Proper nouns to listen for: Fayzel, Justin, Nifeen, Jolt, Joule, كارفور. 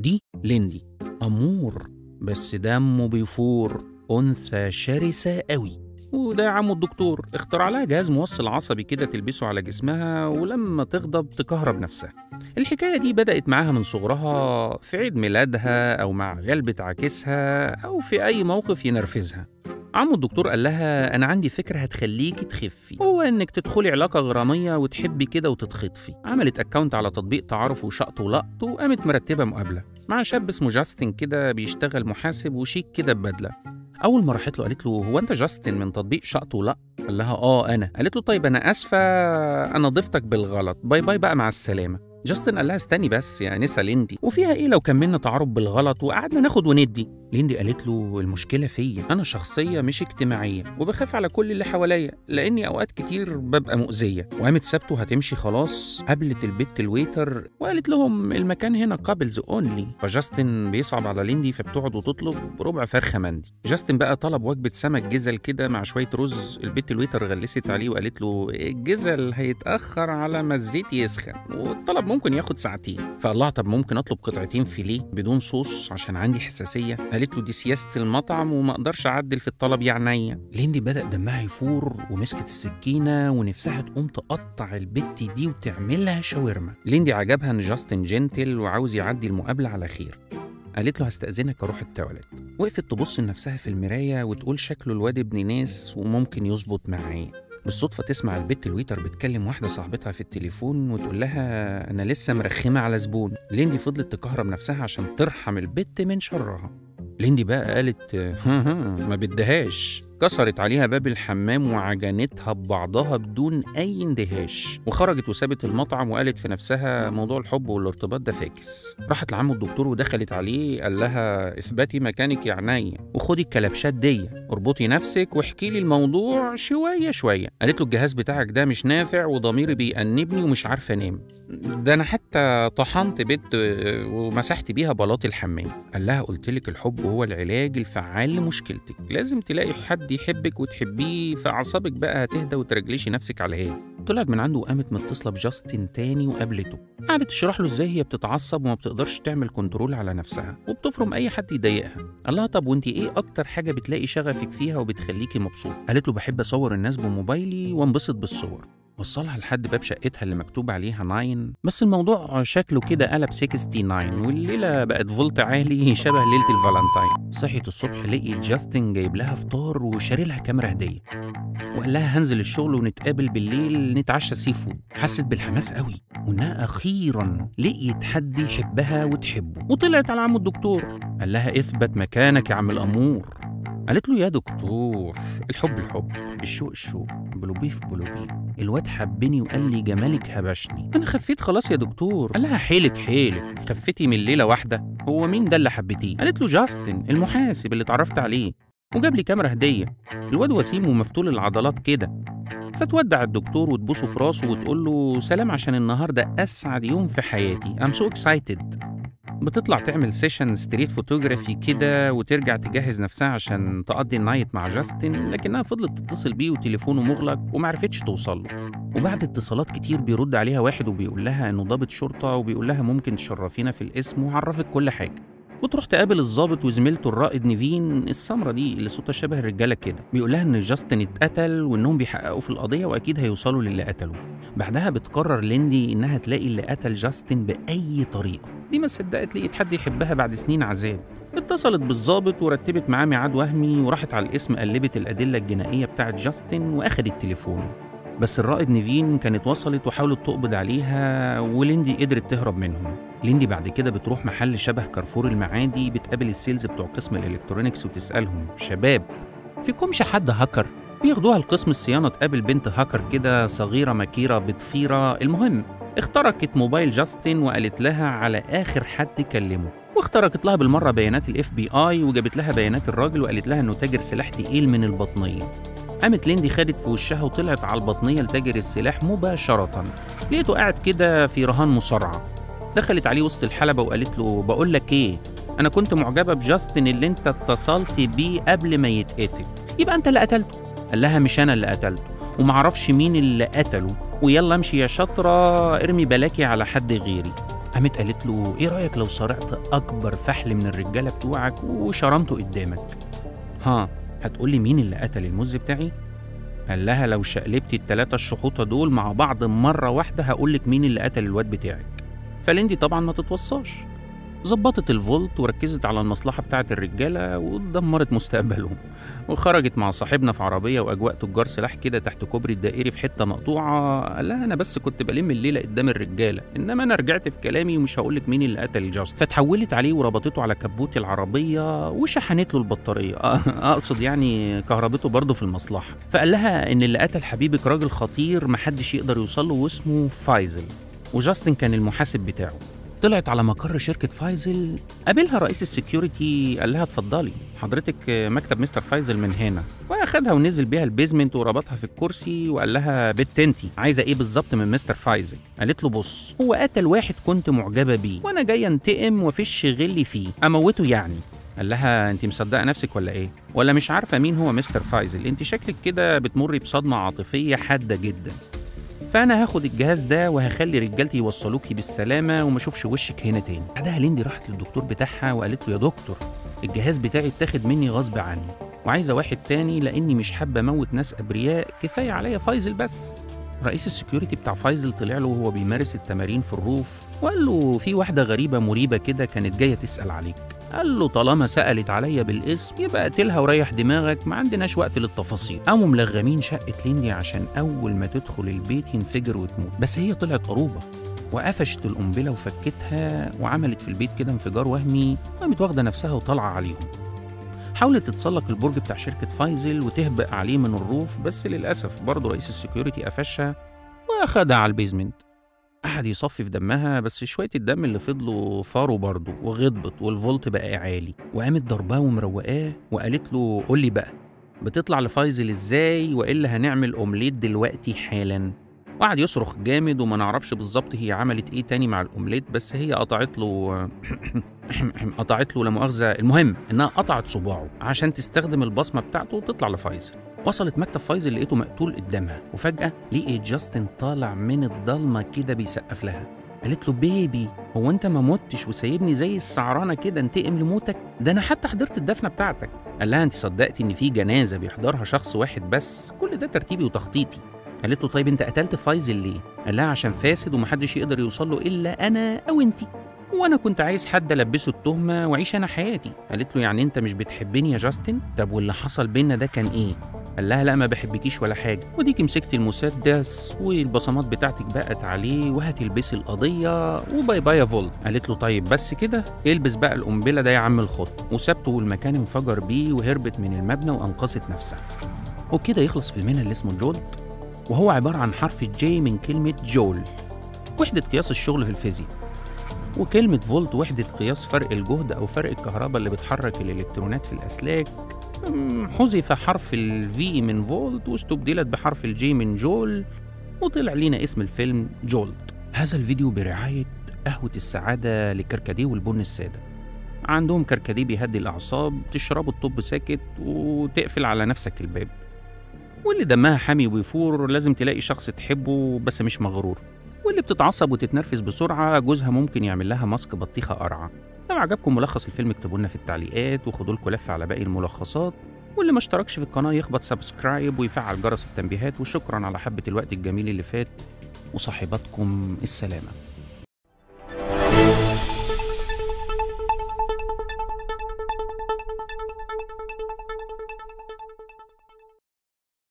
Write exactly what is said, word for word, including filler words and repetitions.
دي ليندي، أمور بس دمه بيفور، أنثى شرسة قوي. وده عمو الدكتور اخترع لها جهاز موصل عصبي كده تلبسه على جسمها ولما تغضب تكهرب نفسها. الحكاية دي بدأت معاها من صغرها في عيد ميلادها أو مع غلبة عاكسها أو في أي موقف ينرفزها. عمو الدكتور قال لها أنا عندي فكرة هتخليكي تخفي، هو إنك تدخلي علاقة غرامية وتحبي كده وتتخطفي. عملت أكاونت على تطبيق تعارف وشقط ولقط وقامت مرتبة مقابلة مع شاب اسمه جاستن كده بيشتغل محاسب وشيك كده ببدلة. أول ما راحت له قالت له هو أنت جاستن من تطبيق شقط ولقط؟ قال لها آه أنا. قالت له طيب أنا آسفة أنا ضفتك بالغلط، باي باي بقى مع السلامة. جاستن قال لها استني بس يا نسا ليندي، وفيها إيه لو كملنا تعارف بالغلط وقعدنا ناخد وندي؟ ليندي قالت له المشكلة فيا، أنا شخصية مش اجتماعية وبخاف على كل اللي حواليا لأني أوقات كتير ببقى مؤذية. وقامت سابته هتمشي خلاص، قابلت البت الويتر وقالت لهم المكان هنا كابلز اونلي. فجاستن بيصعب على ليندي فبتقعد وتطلب ربع فرخة مندي. جاستن بقى طلب وجبة سمك جزل كده مع شوية رز، البت الويتر غلست عليه وقالت له الجزل هيتأخر على ما الزيت يسخن والطلب ممكن ياخد ساعتين. فقال لها طب ممكن أطلب قطعتين فيليه بدون صوص عشان عندي حساسية. قالت له دي سياسة المطعم وما اقدرش اعدل في الطلب يا عينيا. ليندي بدأ دمها يفور ومسكت السكينة ونفسها تقوم تقطع البت دي وتعملها شاورما. ليندي عجبها ان جاستن جنتل وعاوز يعدي المقابلة على خير. قالت له هستأذنك اروح التواليت. وقفت تبص لنفسها في المراية وتقول شكله الواد ابن ناس وممكن يظبط معايا. بالصدفة تسمع البت الويتر بتكلم واحدة صاحبتها في التليفون وتقول لها أنا لسه مرخمة على زبون. ليندي فضلت تكهرب نفسها عشان ترحم البت من شرها. ليندي بقى قالت ها ها ما بدهاش، كسرت عليها باب الحمام وعجنتها ببعضها بدون أي اندهاش، وخرجت وسابت المطعم وقالت في نفسها موضوع الحب والارتباط ده فاكس. راحت لعمو الدكتور ودخلت عليه قال لها اثبتي مكانك يا عينيا وخدي الكلبشات دي، اربطي نفسك واحكي لي الموضوع شوية شوية. قالت له الجهاز بتاعك ده مش نافع وضميري بيأنبني ومش عارفة أنام، ده أنا حتى طحنت بنت ومسحت بيها بلاط الحمام. قال لها قلت لك الحب هو العلاج الفعال لمشكلتك، لازم تلاقي حد يحبك وتحبيه فاعصابك بقى هتهدى وترجليشي نفسك على هادي. طلعت من عنده وقامت متصله بجاستن تاني وقابلته، قعدت تشرح له ازاي هي بتتعصب وما بتقدرش تعمل كنترول على نفسها وبتفرم اي حد يضايقها. قال لها طب وانت ايه اكتر حاجه بتلاقي شغفك فيها وبتخليكي مبسوط؟ قالت له بحب اصور الناس بموبايلي وانبسط بالصور. وصلها لحد باب شقتها اللي مكتوب عليها ناين، بس الموضوع شكله كده قلب تسعة وستين والليله بقت فولت عالي شبه ليله الفالنتاين. صحيت الصبح لقيت جاستن جايب لها فطار وشاري لها كاميرا هديه وقال لها هنزل الشغل ونتقابل بالليل نتعشى سي فود. حست بالحماس قوي وانها اخيرا لقيت حد يحبها وتحبه، وطلعت على عمو الدكتور قال لها اثبت مكانك يا عم الامور. قالت له يا دكتور الحب الحب، الشوق الشوق، بلوبي في بلوبي، الواد حبني وقال لي جمالك هبشني، أنا خفيت خلاص يا دكتور. قال لها حيلك حيلك، خفتي من ليلة واحدة، هو مين ده اللي حبيتيه؟ قالت له جاستن المحاسب اللي اتعرفت عليه وجاب لي كاميرا هدية، الواد وسيم ومفتول العضلات كده. فتودع الدكتور وتبوسه في راسه وتقول له سلام عشان النهارده أسعد يوم في حياتي، I'm so excited. بتطلع تعمل سيشن ستريت فوتوغرافي كده وترجع تجهز نفسها عشان تقضي النايت مع جاستن، لكنها فضلت تتصل بيه وتليفونه مغلق ومعرفتش توصل له. وبعد اتصالات كتير بيرد عليها واحد وبيقول لها انه ضابط شرطه وبيقول لها ممكن تشرفينا في الاسم وعرفت كل حاجه. وتروح تقابل الضابط وزميلته الرائد نيفين السمره دي اللي صوتها شبه الرجاله كده، بيقول لها ان جاستن اتقتل وانهم بيحققوا في القضيه واكيد هيوصلوا للي قتله. بعدها بتقرر ليندي انها تلاقي اللي قتل جاستن باي طريقه، دي ما صدقت لقيت حد يحبها بعد سنين عذاب. اتصلت بالظابط ورتبت معاه ميعاد وهمي وراحت على الاسم قلبت الادله الجنائيه بتاعه جاستن واخدت تليفونه، بس الرائد نيفين كانت وصلت وحاولت تقبض عليها وليندي قدرت تهرب منهم. ليندي بعد كده بتروح محل شبه كارفور المعادي بتقابل السيلز بتوع قسم الالكترونيكس وتسالهم شباب فيكمش حد هاكر؟ بياخدوها لقسم الصيانه تقابل بنت هاكر كده صغيره مكيره بتفيره. المهم اخترقت موبايل جاستن وقالت لها على آخر حد كلمه، واخترقت لها بالمرة بيانات الاف بي اي وجابت لها بيانات الراجل وقالت لها انه تاجر سلاح تقيل من البطنية. قامت ليندي خدت في وشها وطلعت على البطنية لتاجر السلاح مباشرة، لقيته قاعد كده في رهان مصارعة. دخلت عليه وسط الحلبة وقالت له بقول لك ايه، انا كنت معجبة بجاستن اللي انت اتصلت بيه قبل ما يتقتل، يبقى انت اللي قتلته. قال لها مش انا اللي قتلته ومعرفش مين اللي قتله، ويلا امشي يا شطرة ارمي بلاكي على حد غيري. قامت قالت له ايه رايك لو صارعت اكبر فحل من الرجاله بتوعك وشرمته قدامك؟ ها هتقولي مين اللي قتل المز بتاعي؟ قال لها لو شقلبتي التلاته الشحوطه دول مع بعض مره واحده هقولك مين اللي قتل الواد بتاعك. فلندي طبعا ما تتوصاش، ظبطت الفولت وركزت على المصلحه بتاعه الرجاله ودمرت مستقبلهم، وخرجت مع صاحبنا في عربيه واجواء تجار سلاح كده تحت كوبري الدائري في حته مقطوعه. لا انا بس كنت بلم الليله قدام الرجاله، انما انا رجعت في كلامي ومش هقولك مين اللي قتل جاست. فتحولت عليه وربطته على كبوت العربيه وشحنت له البطاريه، اقصد يعني كهربته برضه في المصلحه. فقال لها ان اللي قتل حبيبك راجل خطير محدش يقدر يوصل له واسمه فايزل، وجاستن كان المحاسب بتاعه. طلعت على مقر شركة فايزل، قابلها رئيس السكيورتي قال لها اتفضلي حضرتك مكتب مستر فايزل من هنا، واخدها ونزل بيها البيزمنت وربطها في الكرسي وقال لها بت انتي عايزه ايه بالظبط من مستر فايزل؟ قالت له بص هو قتل واحد كنت معجبه بيه وانا جايه انتقم ومفيش غلي فيه، اموته يعني. قال لها انت مصدقه نفسك ولا ايه؟ ولا مش عارفه مين هو مستر فايزل؟ انت شكلك كده بتمري بصدمه عاطفيه حاده جدا، فأنا هاخد الجهاز ده وهخلي رجالتي يوصلوكي بالسلامة وما اشوفش وشك هنا تاني. بعدها ليندي راحت للدكتور بتاعها وقالت له يا دكتور الجهاز بتاعي اتاخد مني غصب عني وعايزة واحد تاني لأني مش حابة أموت ناس أبرياء، كفاية عليا فايزل بس. رئيس السكيورتي بتاع فايزل طلع له وهو بيمارس التمارين في الروف وقال له في واحدة غريبة مريبة كده كانت جاية تسأل عليك، قال له طالما سألت عليا بالاسم يبقى قتلها وريح دماغك ما عندناش وقت للتفاصيل. قاموا ملغمين شقة ليندي عشان أول ما تدخل البيت ينفجر وتموت، بس هي طلعت قروبة وقفشت القنبلة وفكتها وعملت في البيت كده انفجار وهمي، قامت واخدة نفسها وطالعة عليهم. حاولت تتسلق البرج بتاع شركة فايزل وتهبق عليه من الروف، بس للأسف برضه رئيس السكيورتي قفشها وأخدها على البيزمنت. قعد يصفي في دمها بس شوية الدم اللي فضلوا فاروا برضه وغضبت والفولت بقى عالي، وقامت ضرباه ومروقاه وقالت له قول لي بقى بتطلع لفايزل ازاي والا هنعمل اومليت دلوقتي حالا. وقعد يصرخ جامد وما نعرفش بالظبط هي عملت ايه تاني مع الاومليت، بس هي قطعت له قطعت له لا مؤاخذه، المهم انها قطعت صباعه عشان تستخدم البصمه بتاعته وتطلع لفايزل. وصلت مكتب فايزل لقيته مقتول قدامها، وفجاه لقيت جاستن طالع من الضلمه كده بيسقف لها، قالت له بيبي هو انت ما متش وسايبني زي السعرانه كده انتقم لموتك؟ ده انا حتى حضرت الدفنه بتاعتك. قال لها انت صدقتي ان في جنازه بيحضرها شخص واحد بس؟ كل ده ترتيبي وتخطيطي. قالت له طيب انت قتلت فايزل ليه؟ قال لها عشان فاسد ومحدش يقدر يوصل له الا انا او انتي، وانا كنت عايز حد البسه التهمه واعيش انا حياتي. قالت له يعني انت مش بتحبني يا جاستن؟ طب واللي حصل بينا ده كان ايه؟ قال لها لا ما بحبكيش ولا حاجه، وديكي مسكت المسدس والبصمات بتاعتك بقت عليه وهتلبسي القضيه وباي باي يا فولت. قالت له طيب بس كده؟ البس بقى القنبله ده يا عم الخط، وسابته والمكان انفجر بيه وهربت من المبنى وانقذت نفسها. وبكده يخلص فيلمنا اللي اسمه جولت، وهو عباره عن حرف الجي من كلمه جول وحده قياس الشغل في الفيزياء، وكلمه فولت وحده قياس فرق الجهد او فرق الكهرباء اللي بتحرك الالكترونات في الاسلاك، حذف حرف الفي من فولت واستبدلت بحرف الجي من جول وطلع لينا اسم الفيلم جولت. هذا الفيديو برعايه قهوه السعاده لكركديه والبن الساده، عندهم كركديه بيهدي الاعصاب تشربه الطب ساكت وتقفل على نفسك الباب، واللي دمها حامي وبيفور لازم تلاقي شخص تحبه بس مش مغرور، واللي بتتعصب وتتنرفز بسرعة جوزها ممكن يعمل لها ماسك بطيخة قرعة. لو عجبكم ملخص الفيلم اكتبوا لنا في التعليقات وخدوا لكم لفة على باقي الملخصات، واللي ما اشتركش في القناة يخبط سبسكرايب ويفعل جرس التنبيهات. وشكرا على حبة الوقت الجميل اللي فات، وصاحباتكم السلامة.